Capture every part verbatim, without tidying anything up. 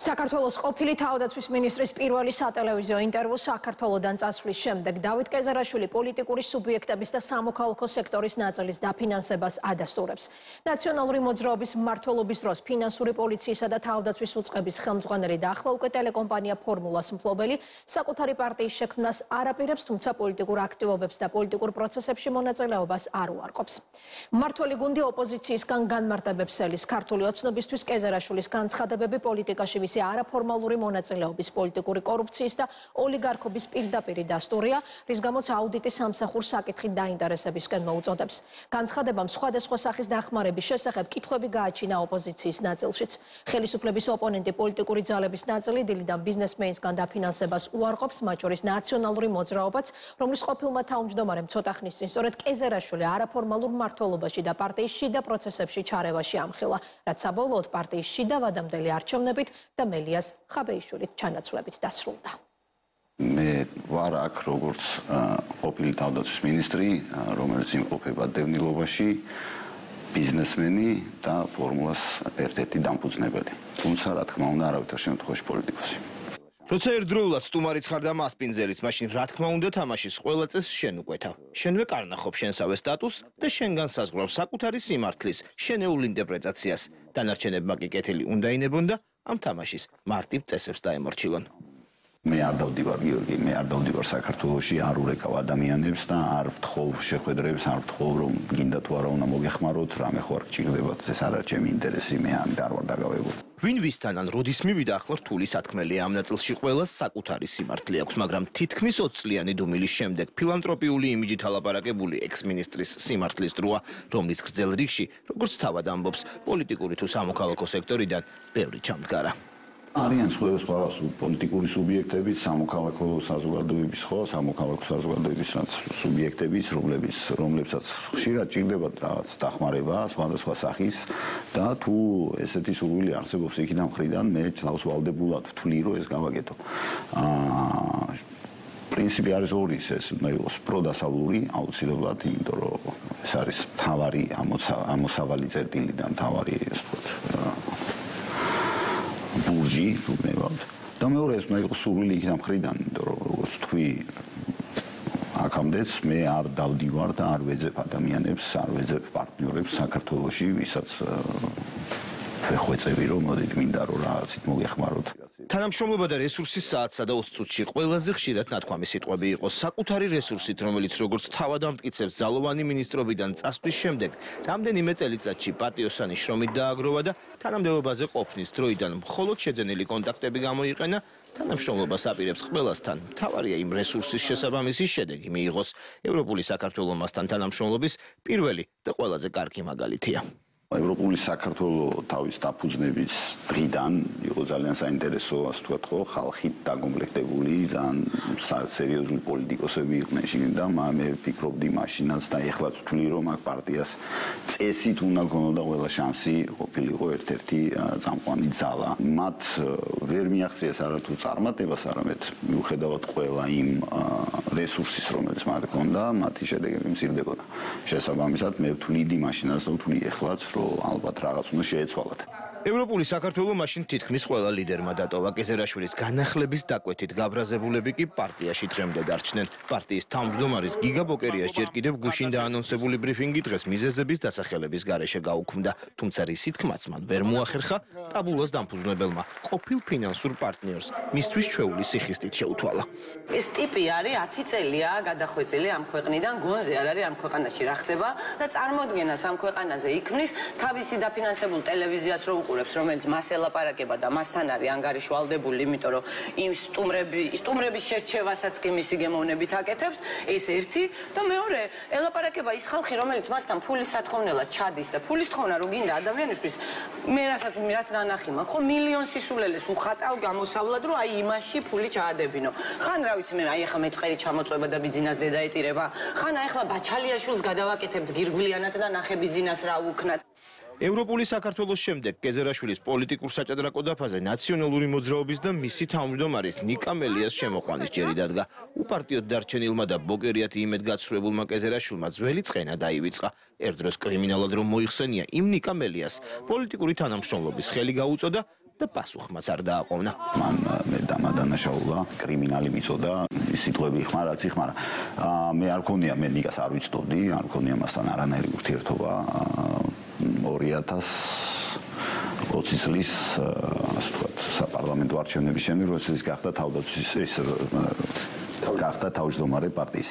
საქართველოს ყოფილი თავდაცვის მინისტრის პირველი სატელევიზიო ინტერვიუ საქართველოდან წასვლის შემდეგ დავით კეზერაშვილი პოლიტიკური სუბიექტების და სამოქალაქო სექტორის ნაწილის დაფინანსებას ადასტურებს. Ნაციონალური მოძრაობის მმართველობის დროს ფინანსური პოლიციისა და თავდაცვის უწყების ხელმძღვანელი და ახლა უკვე ტელეკომპანია ფორმულას მფლობელი საკუთარი პარტიის შექმნას არ აპირებს, თუმცა პოლიტიკურ აქტივობებს და პოლიტიკურ პროცესებში მონაწილეობას არ უარყოფს. Მმართველი გუნდი ოპოზიციისგან განმარტებებს ელის. ქართული ოცნებისთვის კეზერაშვილის განცხადებები პოლიტიკაში Se არაფორმალური მონაწილეობის პოლიტიკური კორუფციის და ოლიგარქობის პირდაპირი დასტურია, რის გამოც აუდიტის სამსახურს საკითხით დაინტერესებისკენ მოუწოდებს. Განცხადებამ სხვადასხვა სახის დახმარების შესახებ კითხვები გააჩინა ოპოზიციის ნაწილშიც. Ხელისუფლების ოპონენტი პოლიტიკური ძალების ნაწილი დილიდან ბიზნესმენისგან დაფინანსებას უარყოფს, მათ შორის ნაციონალური მოძრაობაც, რომლის ყოფილმა თავმჯდომარემ ცოტა ხნის წინ სწორედ კეზერაშვილი არაფორმალურ მმართველობაში და პარტიის შიდა პროცესებში ჩარევაში ამხილა, რაც საბოლოოდ პარტიის შიდა ვადამდელი არჩევნებით და მელიას ხაბეიშვილით ჩანაცვლებით დასრულდა. მე ვარ აქ როგორც ყოფილი თავდაცვის მინისტრი, რომელიც იმყოფება დევნილობაში, ბიზნესმენი და ფორმულას ერთ-ერთი დამფუძნებელი. Თუმცა, რა თქმა უნდა, არავითარ შემთხვევაში პოლიტიკოსი. Როცა ერთდროულად სტუმარიც ხარ და მასპინძელიც, მაშინ რა თქმა უნდა თამაშის ყველა წესს შენ უკვეთავ. შენვე კარნახობ შენსავე სტატუსს და შენგან საზღვრავს საკუთარი სიმართლის, შენეულ ინტერპრეტაციას. დანარჩენებმა კი კეთილი უნდა ინებონ და am tamașis, martip, tesebs da emorcilon. Me ar dau divar Georgi, me ar dau divar საქართველოში, არ ურეკავ ადამიანებს და არ ვთხოვ შეხვედრებს, არ ვთხოვ რომ გინდა თუ არა უნდა მოგეხმაროთ, რამე ხო არ გჭირდებათ, ეს არ არის ჩემი ინტერესი, მე არ დავარ დაგავებული. Ვინ ვისთან ან როდის მივიდა ახლა რთული სათქმელია, ამ ნაწილში ყველას საკუთარი სიმართლე აქვს, მაგრამ თითქმის ოცწლიანი დუმილის შემდეგ ფილანტროპიული იმიჯით ალაპარაკებული ექს-მინისტრის სიმართლის დროა, რომლის გრძელ რიგში, როგორც თავად ამბობს, პოლიტიკური თუ სამოქალაქო სექტორიდან ბევრი ჩამდგარა. Არიან სხვადასხვა პოლიტიკური სუბიექტებიც, სამოქალაქო საზოგადოების ხო, სამოქალაქო საზოგადოების სუბიექტებიც, რომლებიც, რომლებსაც ხშირად ჭირდებათ რაღაც დახმარება, სხვადასხვა სახის და თუ ესეთი სურვილი არსებობს იქიდან მხრიდან, მე თავს ვალდებულად ვთვლი, რომ ეს გავაკეთო. აა პრინციპი არის ორი, ეს უნდა იყოს პროდასავლური, აუცილებლად, იმიტომ რომ ეს არის თავარი ამოსავალი წერტილიდან თავარი ეს ბურჯი, ვუბნებავთ. და მეორე ეს უნდა იყოს სურვილი იქიდან მხრიდან, რომ როგორც თქვი აქამდეც მე არ დავდივარ და არ ვეძებ ადამიანებს, არ ვეძებ პარტნიორებს საქართველოში, ვისაც ვეხვეწები რომ მოდით მინდა რომ რაღაცით მოგეხმაროთ. თანამშრომლობა და რესურსის საათსა და ოცი წუთში ყველაზე ხშირად ნათქვამი სიტყვები იყო საკუთარი რესურსით, რომელიც როგორც თავად ამტკიცებს ძალოვანი მინისტრობიდან წასვლის შემდეგ, რამდენიმე წელიწადში პატიოსანი შრომით დააგროვა და თანამდებობაზე ყოფნის დროიდან მხოლოდ შეძენილი კონტაქტები გამოიყენა, თანამშრომლობას აპირებს ყველასთან. მთავარია იმ რესურსის შესაბამისი შედეგი მიიღოს. ევროპული საქართველო მასთან თანამშრომლობის პირველი და ყველაზე კარგი მაგალითია. ევროპული საქართველო თავის დაფუძნების დღიდან იყო ძალიან საინტერესო, ასე ვთქვათ, ხო, ხალხით დაკომპლექტებული, ძალიან სერიოზული პოლიტიკოსები იყვნენ შინ და მე ვფიქრობდი მაშინაც და ეხლაც ვთვლი, რომ აქ პარტიას წესით უნდა გქონოდა ყველა შანსი ყოფილიყო ერთ-ერთი წამყვანი ძალა. მათ ვერ მიაღწიეს არათუ წარმატებას, არამედ მიუხედავად ყველა იმ რესურსის, რომელიც მათ ჰქონდა, მათი შედეგები მცირდებოდა. შესაბამისად, მე ვთვლიდი მაშინაც და ვთვლი ეხლაც, ალბათ რაღაც უნდა შეეცვალათ. ევროპული საქართველო მაშინ თითქმის ყველა ლიდერმა დატოვა. კეზერაშვილის განახლების დაკვეთით გაბრაზებულები კი პარტიაში დღემდე დარჩნენ. პარტიის თავმჯდომარის გიგა ბოკერიას ჯერ კიდევ გუშინ დაანონსებული ბრიფინგი დღეს მიზეზების დასახელების გარეშე გაუქმდა, თუმცა რისი თქმაც მან ვერ მოახერხა, ტაბულას დამფუძნებელმა ყოფილ ფინანსურ პარტნიორს მისთვის ჩვეული სიხისტით შეუთვალა. ეს ტიპი არის ათი წელია გადახვეწილი ამ ქვეყნიდან, გონზე არ არის ამ ქვეყანაში რა ხდება და წარმოდგენას ამ ქვეყანაზე იქმნის თავისი დაფინანსებულ ტელევიზიას რო უყურებს, რომელიც მას ელაპარაკება და მასთან არის ანგარიშვალდებული, იმიტომ რომ იმ სტუმრების შერჩევასაც კი მისი გემოვნებით აკეთებს, ეს ერთი და მეორე ელაპარაკება ის ხალხი, რომელიც მასთან ფულის სათხოვნელად ჩადის და ფულის თხოვნა რო გინდა ადამიანისთვის, მე რასაც რაც ნანახი მაქვს, ხო მილიონ სისულელეს უხატავ გამოსავლად, რომ აი იმაში ფული ჩაადებინო. ხან რა ვიცი მე, აი ახლა მეწყერი ჩამოწვება და ბიძინას დედა ეტირება, ხან ახლა ბაჩალიაშვილს გადავაკეთებთ გირგვლიანად და ნახე ბიძინას რა უკნათ. Ევროპული საქართველოს შემდეგ კეზერაშვილის პოლიტიკურ საჭადრაკო დაფაზე ნაციონალური მოძრაობის და მისი თავმჯდომარის ნიკა მელიას შემოყვანის ჯერი დადგა. უპარტიოდ დარჩენილმა და ბოგერიათი იმედგაცრუებულმა კეზერაშვილმა ძველი წენა დაივიწყა. ერთ დროს კრიმინალად რომ მოიხსენია იმ ნიკა მელიას, პოლიტიკური თანამშრომლობის ხელი გაუწოდა და პასუხმაც არ დააყოვნა. Მან მე დამადანაშაულა, კრიმინალი მიწოდა, სიტყვები ხმარ, რაც იხმარა. მე არ მქონია, მე ნიკას არ ვიწდოდი, არ მქონია მასთან არანაირი ურთიერთობა ორი ათას ოცი წლის ასე ვთქვათ, საპარლამენტო არჩევნების შემდეგ, როდესაც გახდა თავდაცვის ეს გახდა თავმჯდომარე პარტიის.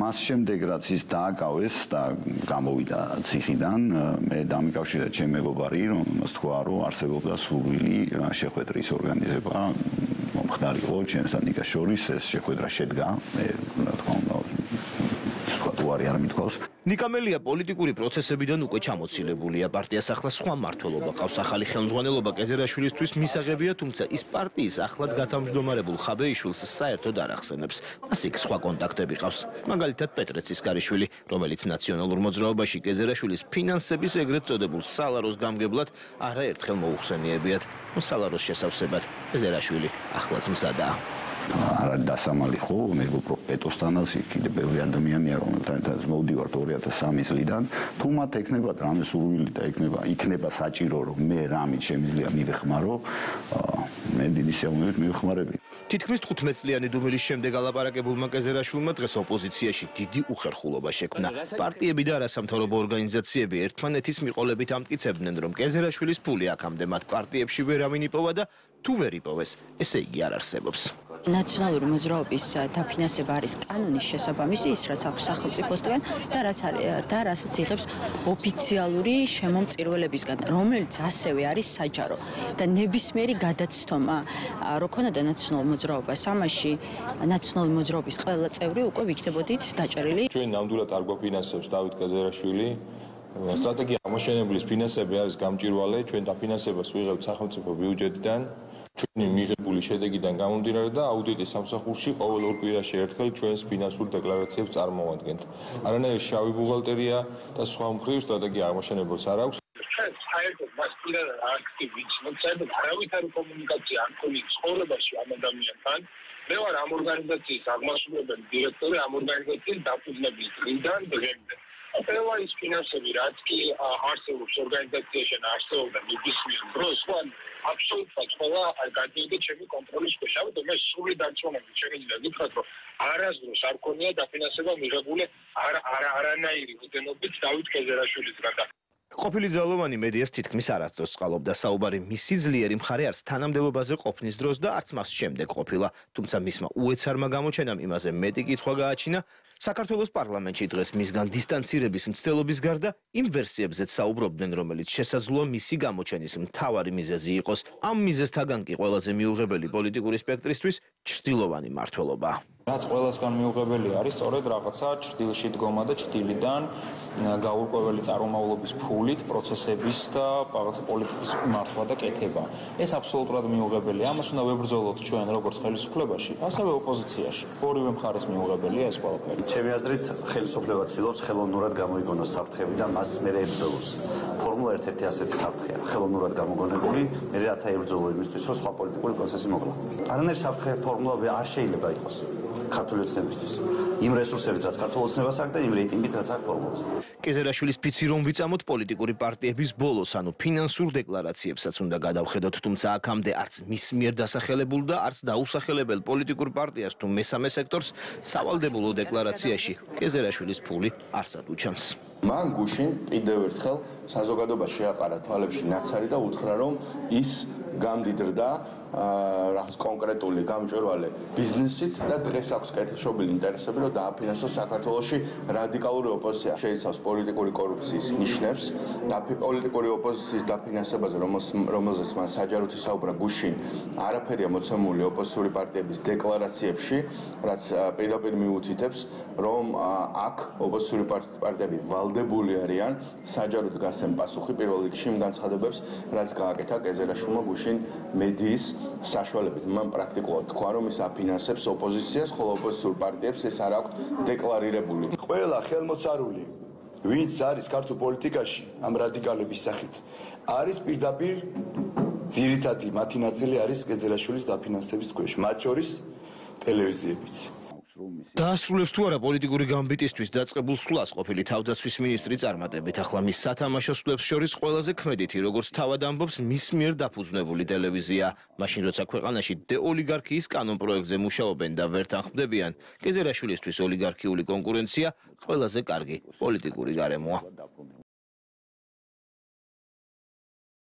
მას შემდეგ რაც ის დააკავეს და გამოვიდა ციხიდან, მე დამიკავშირდა ჩემი მეგობარი, რომელმაც თქვა, რომ არსებობდა სურვილი შეხვედრის ორგანიზება მომხდარიყო ჩემსთან ნიკას შორის, ეს შეხვედრა შედგა, მე რა თქმა უნდა ნიკამელია პოლიტიკური პროცესებიდან უკვე ჩამოცილებულია. Პარტიას ახლა სხვა მმართველობა ყავს. Ახალი ხელმძღვანელობა კეზერაშვილისთვის მისაღებია, თუმცა ის პარტიის ახლად გათამჯდომარებულ ხაბეიშვილს საერთოდ არ ახსენებს. მას იქ სხვა კონტაქტები ყავს. მაგალითად პეტრეცის გარეშვილი, რომელიც ნაციონალურ მოძრაობაში კეზერაშვილის ფინანსების ეგრეთ წოდებულ სალაროს გამგებლად არაერთხელ მოუხსენიებიათ. სალაროს შესავსებად კეზერაშვილი ახლაც მზადაა. Არ არის დასამალი ხო, მეგობრობ პეტოსთანაც კიდე ბევრი ადამიანია, რომელთანაც მოვდივართ ორი ათას სამი წლიდან, თუ მათ ექნება რამე სურვილი და ექნება, იქნება საჭირო, რომ მე რამით შემიძლია მივეხმარო, მე დიდი სიამოვნებით მივეხმარები. Თითქმის თხუთმეტწლიანი დუმილის შემდეგ ალაპარაკებულმა კეზერაშვილმა დღეს ოპოზიციაში დიდი უხერხულობა შექმნა. Პარტიები და არასამთავრობო ორგანიზაციები ერთმანეთის მიყოლებით ამტკიცებდნენ, რომ კეზერაშვილის ფული აქამდე მათ პარტიებში ვერ ამინიპოვა და თუ ვერ იპოვეს, ესე იგი არ არსებობს. Naționalul Muzrovis, da finanțe baris canonice, să bămiți Israel, să facem postele, dar asta, dar asta trebuie oficialuri, și mămți irvele biscan. Romul tăse viari sajaro, dar nebismeri gădat stoma. Rocona de Național Muzrob, samași Național Muzrovis, călăt evriu, cu victe bodit stajarele. Cei n-amdulat argo finanțe, stau de Kazerashvili. Strategia moșeneblis finanțe baris camcirvale, cei da finanțe basuirea, să facem bugetan. Ჩვენი მიღებული შედეგიდან გამომდინარე და აუდიტის სამსახურში ყოველ ორ კვირაში ერთხელ ჩვენს ფინანსურ დეკლარაციებს წარმოვადგენთ. Არანაირი შავი ბუღალტერია და სხვა მხრივ სტრატეგია აღმოჩენებულს არ აქვს. Ჩვენ საერთოდ მას პირად აქტივიც, მოწმე არავითარი კომუნიკაცია არ ქონია ცხოვრებაში ამ ადამიანთან. მე ვარ ამ ორგანიზაციის აღმასრულებელი დირექტორი, ამ ორგანიზაციის დაფუძნების დღიდან დღემდე. Ყველა ის ფინანსები, რაც კი არსებობს ორგანიზაციაში არსებობდა მიბისმიერ დროს, ვარ აბსოლუტურად ყველა გადიოდა ჩემი კონტროლის ქვეშ. ამიტომ ეს სრული დარწმუნებით შეიძლება გითხრათ, რომ არასდროს არ ქონია დაფინანსება მიღებული არანაირი უდენობით დავით კეზერაშვილის გარდა. Ყოფილი ძალოვანი მედიას თითქმის არასდროს წყალობდა საუბარი მისი ძლიერი მხარე არც თანამდებობაზე ყოფნის დროს და არც მას შემდეგ ყოფილა, თუმცა მისმა უეცარმა გამოჩენამ იმაზე მეტი კითხვა გააჩინა. Საქართველოს პარლამენტში დღეს მისგან დისტანცირების მცდელობის გარდა იმ ვერსიებზეც საუბრობდნენ, რომელიც შესაძლოა მისი გამოჩენის მთავარი მიზეზი იყოს. Ამ მიზეზთაგან კი ყველაზე მიუღებელი პოლიტიკური სპექტრისთვის ჩრდილოვანი მმართველობა. Რაც ყველასგან მიუღებელი არის სწორედ რაღაცა ჭრილში დგომა და ჭრილიდან გაურკვეველი წარმომავლობის ფულით პროცესების და რაღაცა პოლიტიკის მართვა და კეთება. ეს აბსოლუტურად მიუღებელია. Ამას უნდა ვებრძოლოთ ჩვენ როგორც ხელისუფლებაში, ასევე ოპოზიციაში. Ორივე მხარეს მიუღებელია ეს ყველაფერი. Ჩემი აზრით, ხელისუფლება ცდილობს ხელოვნურად გამოიგონოს საფრთხეები და მას მერე ებრძოლოს. Ფორმულა ერთ-ერთი ასეთი საფრთხეა, ხელოვნურად გამოგონებული, მერე რათა ებრძოლო იმისთვის, რომ სხვა პოლიტიკური პროცესი მოგლა. Არანაირი საფრთხე ფორმულა არ შეიძლება იყოს. Cartul Im resursele de cartul de im rating de Kazerashvilis picirombits amot politicuri partiebis bolosanu finansur deklaratsiebsats unda gadavqedot, tumtsa akamde arts mis mier dasaxelebul da arts dausakhelebel politikur partias tu mesame sektors savaldebulo deklaratsiashi Kazerashvilis puli arsat uchans. Მან გუშინ კიდევ ერთხელ საზოგადოებაში აყარა თვალებში ნაცარი და უთხრა, რომ ის გამდიდრდა რაღაც კონკრეტული გამჭვირვალე ბიზნესით და დღეს აქვს კეთილშობილი ინტერესები, რომ დააფინანსოს საქართველოში რადიკალური ოპოზიცია. Შეიცავს პოლიტიკური კორუფციის ნიშნებს, პოლიტიკური ოპოზიციის დაფინანსებაზე, რომელზეც მან საჯაროდ ისაუბრა გუშინ, არაფერია მოცემული ოპოზიციური პარტიების დეკლარაციებში, რაც პირდაპირ მიუთითებს, რომ აქ ოპოზიციური პარტიები ვალდებულები არიან საჯაროდ გასცემ პასუხი პირველ რიგში იმ განცხადებებს, რაც გააკეთა კეზერაშვილმა გუშინ მედიის საშუალებით. Მან პრაქტიკულად თქვა, რომ ის აფინანსებს ოპოზიციას, ხოლო ოპოზიციურ პარტიებს ეს არ აქვს დეკლარირებული. Ყველა ხელმოწარული, ვინც არის ქართულ პოლიტიკაში ამ რადიკალების სახით, არის პირდაპირ ძირითადი მათი ნაწილი არის კეზერაშვილის დაფინანსების ქვეშ, მათ შორის ტელევიზიებიც. Დაასრულებს თუ არა პოლიტიკური გამბიტისთვის დაწყებულ სულასყოფილი თავდაცვის მინისტრის წარმატებით ახლა მის სათამაშო სულებს შორის ყველაზე ქმედითი, როგორც თავად ამბობს მის მიერ დაფუძნებული ტელევიზია. Მაშინ როცა ქვეყანაში დეოლიგარქიის კანონპროექტზე მუშაობენ და ვერ თანხმდებიან, კეზერაშვილისთვის ოლიგარქიული კონკურენცია ყველაზე კარგი პოლიტიკური გარემოა.